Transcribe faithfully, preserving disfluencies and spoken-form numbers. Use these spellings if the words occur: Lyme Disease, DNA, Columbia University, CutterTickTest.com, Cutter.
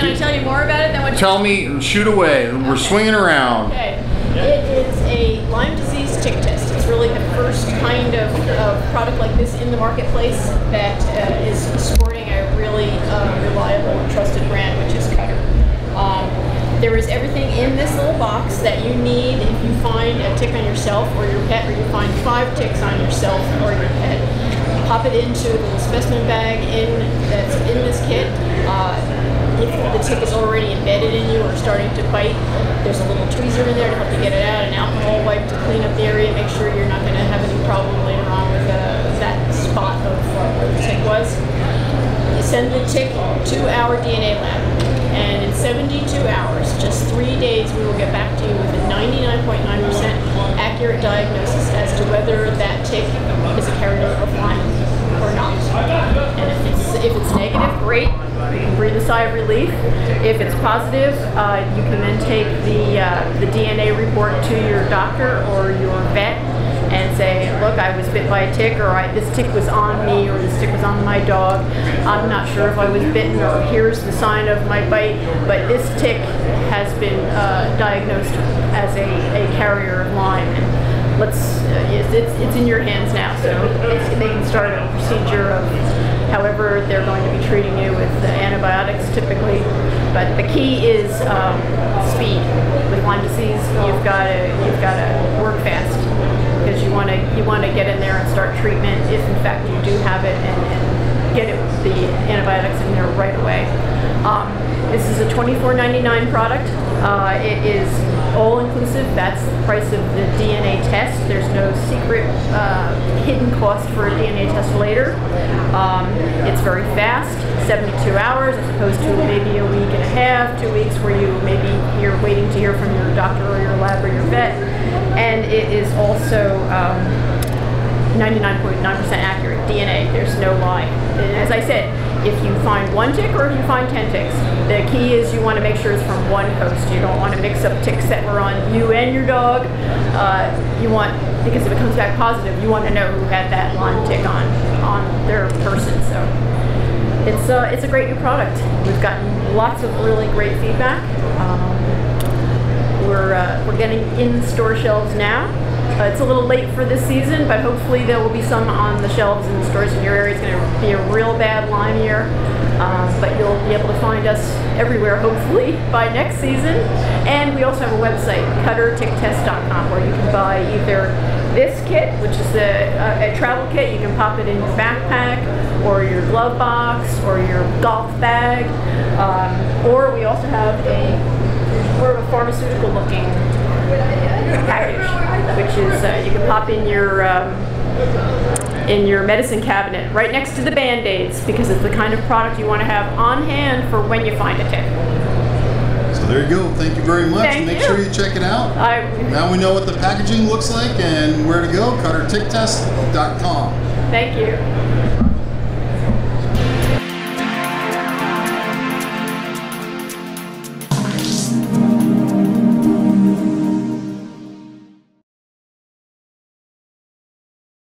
Can I tell you more about it than what you Tell me, shoot away. Okay. We're swinging around. Okay. It is a Lyme disease tick test. It's really the first kind of uh, product like this in the marketplace that uh, is sporting a really uh, reliable and trusted brand, which is Cutter. Um, there is everything in this little box that you need if you find a tick on yourself or your pet, or you find five ticks on yourself or your pet. Pop it into the specimen bag in, that's in this kit. Uh, if the tick is already embedded in you or starting to bite, there's a little tweezer in there to help you get it out, an alcohol wipe to clean up the area, make sure you're not going to have any problem later on with uh, that spot of uh, where the tick was. You send the tick to our D N A lab, and in seventy-two hours, just three days, we will get back to you with a ninety-nine point nine percent accurate diagnosis as to whether that tick is a carrier of Lyme or not. And if it's, if it's negative, great, you can breathe a sigh of relief. If it's positive, uh, you can then take the, uh, the D N A report to your doctor or your vet and say, look, I was bit by a tick, or I, this tick was on me, or this tick was on my dog. I'm not sure if I was bitten, or here's the sign of my bite, but this tick has been uh, diagnosed as a, a carrier of Lyme. And Let's, uh, it's, it's in your hands now, so it's, they can start a procedure of however they're going to be treating you with the antibiotics typically. But the key is um, speed. With Lyme disease, you've got to you've got to work fast, because you want to you want to get in there and start treatment if in fact you do have it, and, and get it with the antibiotics in there right away. Um, this is a twenty-four ninety-nine product. Uh, it is all-inclusive. That's the price of the D N A test. There's no secret uh, hidden cost for a D N A test later. Um, it's very fast, seventy-two hours, as opposed to maybe a week and a half, two weeks where you maybe you're waiting to hear from your doctor or your lab or your vet. And it is also ninety-nine point nine percent um, accurate D N A. There's no lie. And as I said, if you find one tick or if you find ten ticks, the key is you want to make sure it's from one host. You don't want to mix up ticks that were on you and your dog. Uh, you want, because if it comes back positive, you want to know who had that Lyme tick on on their person. So it's uh, it's a great new product. We've gotten lots of really great feedback. Um, we're uh, we're getting in store shelves now. Uh, it's a little late for this season, but hopefully there will be some on the shelves in the stores in your area. It's going to be a real bad Lyme year, um, but you'll be able to find us everywhere, hopefully, by next season. And we also have a website, Cutter Tick Test dot com, where you can buy either this kit, which is a, a, a travel kit. You can pop it in your backpack or your glove box or your golf bag. Um, or we also have a, more of a pharmaceutical-looking package, which is uh, you can pop in your um, in your medicine cabinet right next to the Band-Aids, because it's the kind of product you want to have on hand for when you find a tick. So there you go. Thank you very much. Thank Make you. sure you check it out. I, now we know what the packaging looks like and where to go. Cutter Tick Test dot com. Thank you.